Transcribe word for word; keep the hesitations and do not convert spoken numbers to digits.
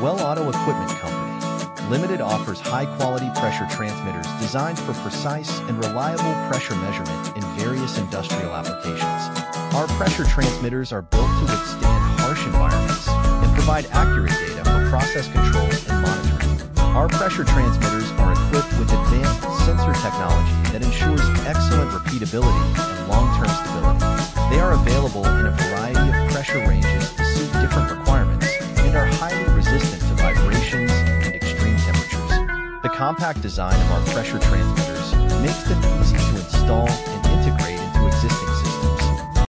Well Auto Equipment Company Limited offers high-quality pressure transmitters designed for precise and reliable pressure measurement in various industrial applications. Our pressure transmitters are built to withstand harsh environments and provide accurate data for process control and monitoring. Our pressure transmitters are equipped with advanced sensor technology that ensures excellent repeatability and long-term stability. They are available in a variety of pressure ranges to suit different requirements and are highly resistant to vibrations and extreme temperatures. The compact design of our pressure transmitters makes them easy to install and integrate